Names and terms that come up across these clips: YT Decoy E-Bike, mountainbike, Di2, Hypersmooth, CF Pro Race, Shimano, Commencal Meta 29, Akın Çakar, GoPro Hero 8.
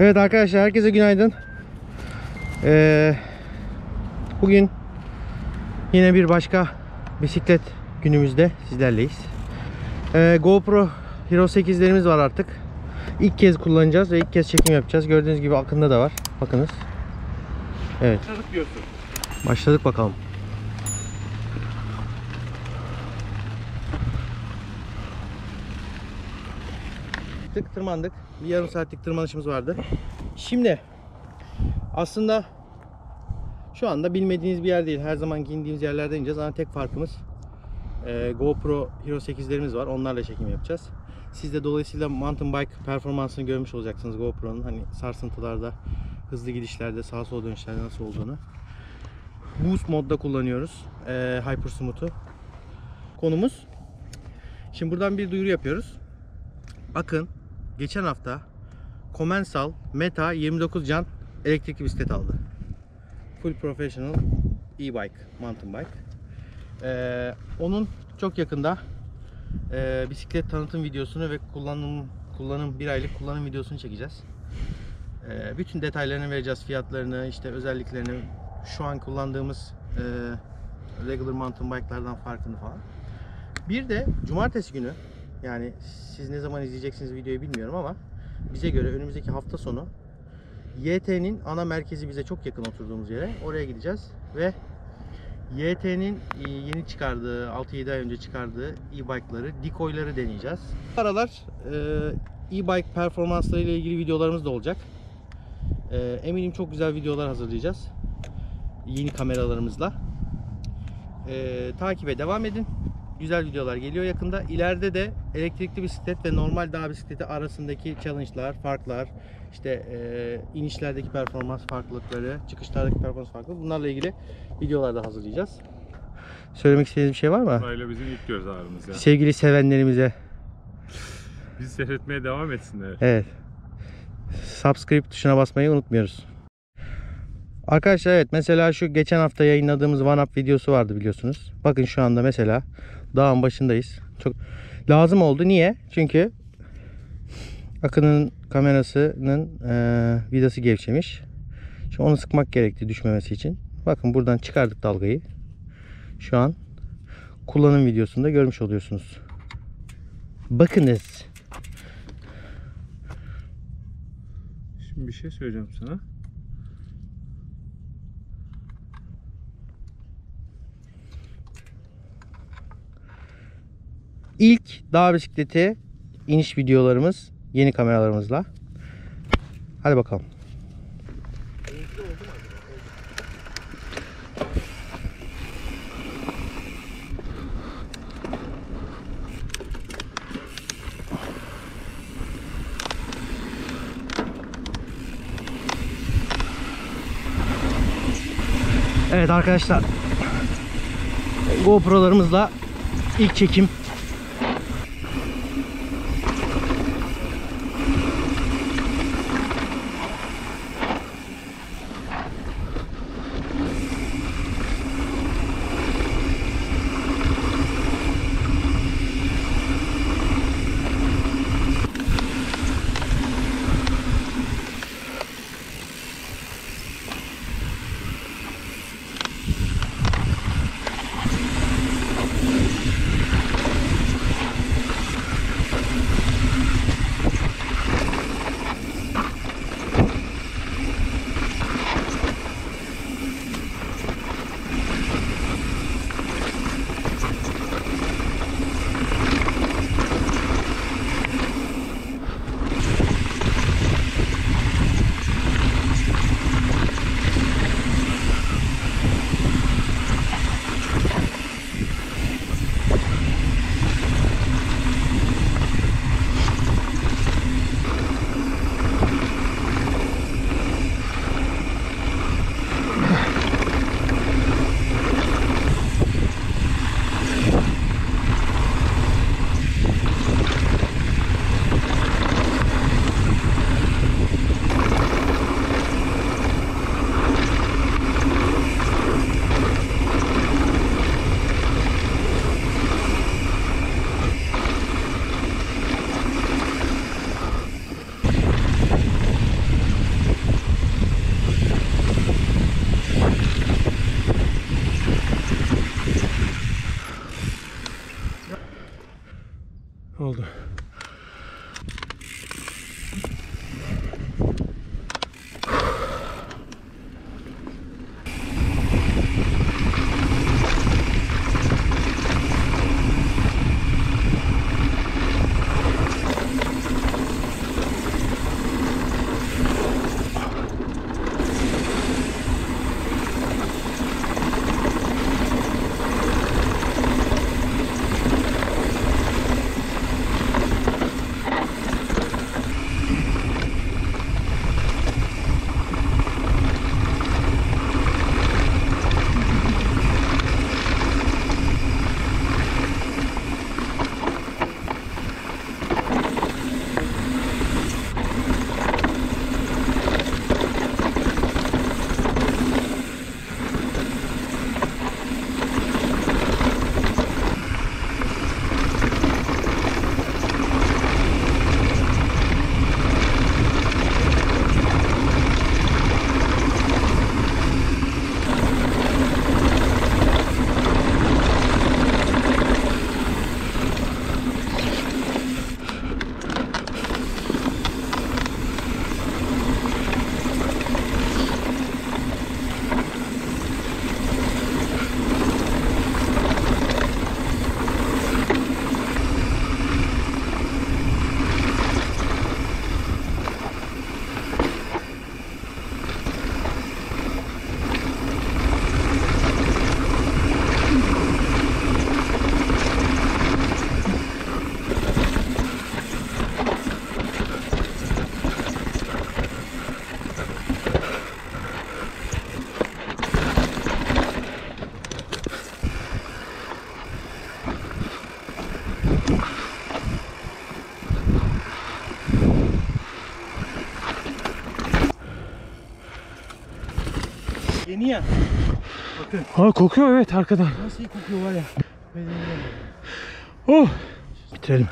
Evet arkadaşlar, herkese günaydın. Bugün yine bir başka bisiklet günümüzde sizlerleyiz. GoPro Hero 8'lerimiz var artık. İlk kez kullanacağız ve ilk kez çekim yapacağız. Gördüğünüz gibi aklında da var. Bakınız. Evet. Başladık diyorsun. Başladık bakalım. Tırmandık. Bir yarım saatlik tırmanışımız vardı. Şimdi aslında şu anda bilmediğiniz bir yer değil. Her zaman indiğimiz yerlerden ineceğiz. Ama tek farkımız GoPro Hero 8'lerimiz var. Onlarla çekim yapacağız. Siz de dolayısıyla mountain bike performansını görmüş olacaksınız GoPro'nun. Hani sarsıntılarda, hızlı gidişlerde, sağa sola dönüşlerde nasıl olduğunu. Boost modda kullanıyoruz Hypersmooth'u. Konumuz. Şimdi buradan bir duyuru yapıyoruz. Akın geçen hafta Commencal Meta 29 can elektrikli bisiklet aldı. Full Professional E-Bike, Mountain Bike. Onun çok yakında bisiklet tanıtım videosunu ve kullanım, bir aylık kullanım videosunu çekeceğiz. Bütün detaylarını vereceğiz, fiyatlarını, işte özelliklerini, şu an kullandığımız regular mountain bike'lardan farkını falan. Bir de cumartesi günü, yani siz ne zaman izleyeceksiniz videoyu bilmiyorum ama bize göre önümüzdeki hafta sonu YT'nin ana merkezi, bize çok yakın oturduğumuz yere, oraya gideceğiz ve YT'nin yeni çıkardığı, 6-7 ay önce çıkardığı e-bike'ları, Decoy'ları deneyeceğiz. Bu aralar e-bike performansları ile ilgili videolarımız da olacak. Eminim çok güzel videolar hazırlayacağız yeni kameralarımızla. Takibe devam edin. Güzel videolar geliyor yakında. İleride de elektrikli bisiklet ve normal dağ bisikleti arasındaki challenge'lar, farklar, işte inişlerdeki performans farklılıkları, çıkışlardaki performans farklılıkları, bunlarla ilgili videolar da hazırlayacağız. Söylemek istediğiniz bir şey var mı? Burayla bizim ilk göz ağrımız ya. Sevgili sevenlerimize. Bizi seyretmeye devam etsinler. Evet. Subscribe tuşuna basmayı unutmuyoruz. Arkadaşlar evet, mesela şu geçen hafta yayınladığımız one up videosu vardı biliyorsunuz. Bakın şu anda mesela dağın başındayız. Çok lazım oldu. Niye? Çünkü Akın'ın kamerasının vidası gevşemiş. Şimdi onu sıkmak gerekti düşmemesi için. Bakın buradan çıkardık dalgayı. Şu an kullanım videosunda görmüş oluyorsunuz. Bakınız. Şimdi bir şey söyleyeceğim sana. İlk dağ bisikleti iniş videolarımız yeni kameralarımızla. Hadi bakalım. Evet arkadaşlar, GoPro'larımızla ilk çekim. Yeni ya. Bakın. Ha, kokuyor evet arkadan. Nasıl kokuyor var ya. Oh. Bitirelim.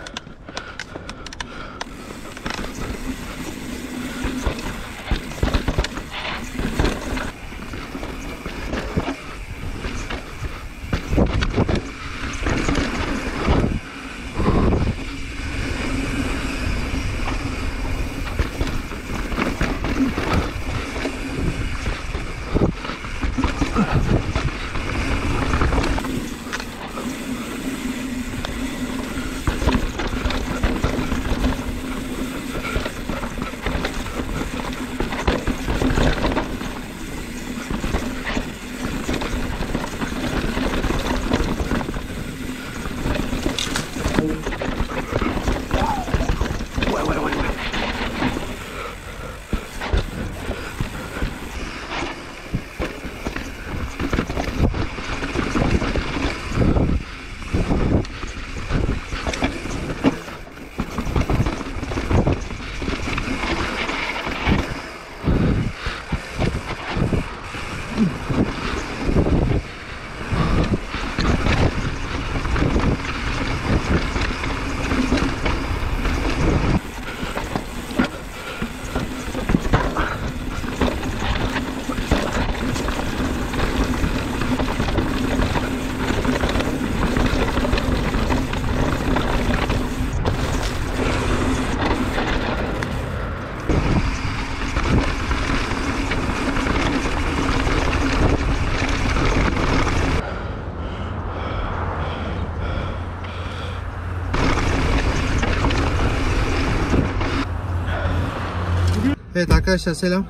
Evet arkadaşlar selam.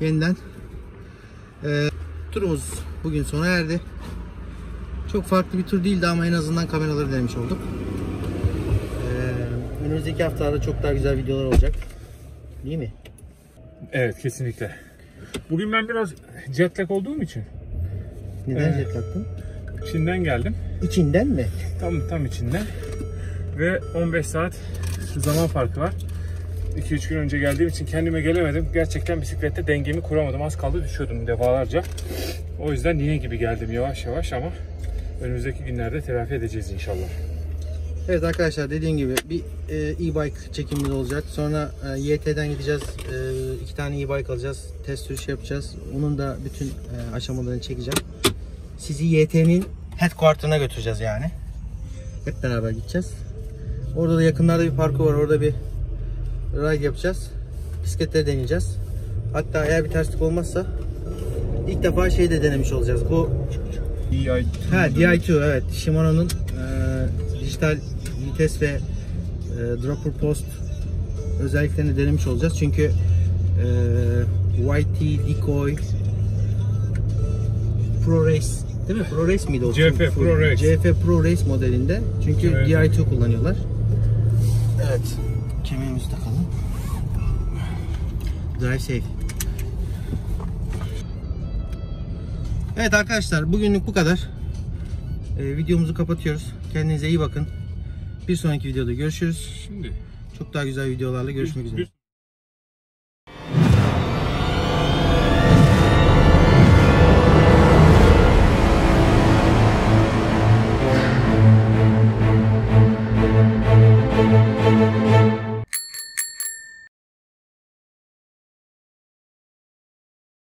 Yeniden turumuz bugün sona erdi. Çok farklı bir tur değildi ama en azından kameraları denemiş olduk. Önümüzdeki haftalarda çok daha güzel videolar olacak. Değil mi? Evet kesinlikle. Bugün ben biraz jetlag olduğum için. Neden jetlagdın? Çin'den geldim. İçinden mi? Tam içinden. Ve 15 saat zaman farkı var. 2-3 gün önce geldiğim için kendime gelemedim. Gerçekten bisiklette dengemi kuramadım. Az kaldı düşüyordum defalarca. O yüzden yine gibi geldim yavaş yavaş ama önümüzdeki günlerde telafi edeceğiz inşallah. Evet arkadaşlar dediğim gibi bir e-bike çekimimiz olacak. Sonra YT'den gideceğiz. 2 tane e-bike alacağız. Test sürüş yapacağız. Onun da bütün aşamalarını çekeceğim. Sizi YT'nin headquarter'ına götüreceğiz yani. Hep beraber gideceğiz. Orada da yakınlarda bir parkur var. Orada bir ride yapacağız. Bisikletleri deneyeceğiz. Hatta eğer bir terslik olmazsa ilk defa şeyi de denemiş olacağız. Bu Di2 evet. Shimano'nun dijital vites ve dropper post özelliklerini denemiş olacağız. Çünkü YT Decoy Pro Race değil mi? Pro Race miydi o? CF Pro Race. CF Pro Race modelinde. Çünkü evet. Di2 kullanıyorlar. Evet. Kemiğimiz takalım. Drive safe. Evet arkadaşlar bugünlük bu kadar. Videomuzu kapatıyoruz. Kendinize iyi bakın. Bir sonraki videoda görüşürüz. Çok daha güzel videolarla görüşmek üzere.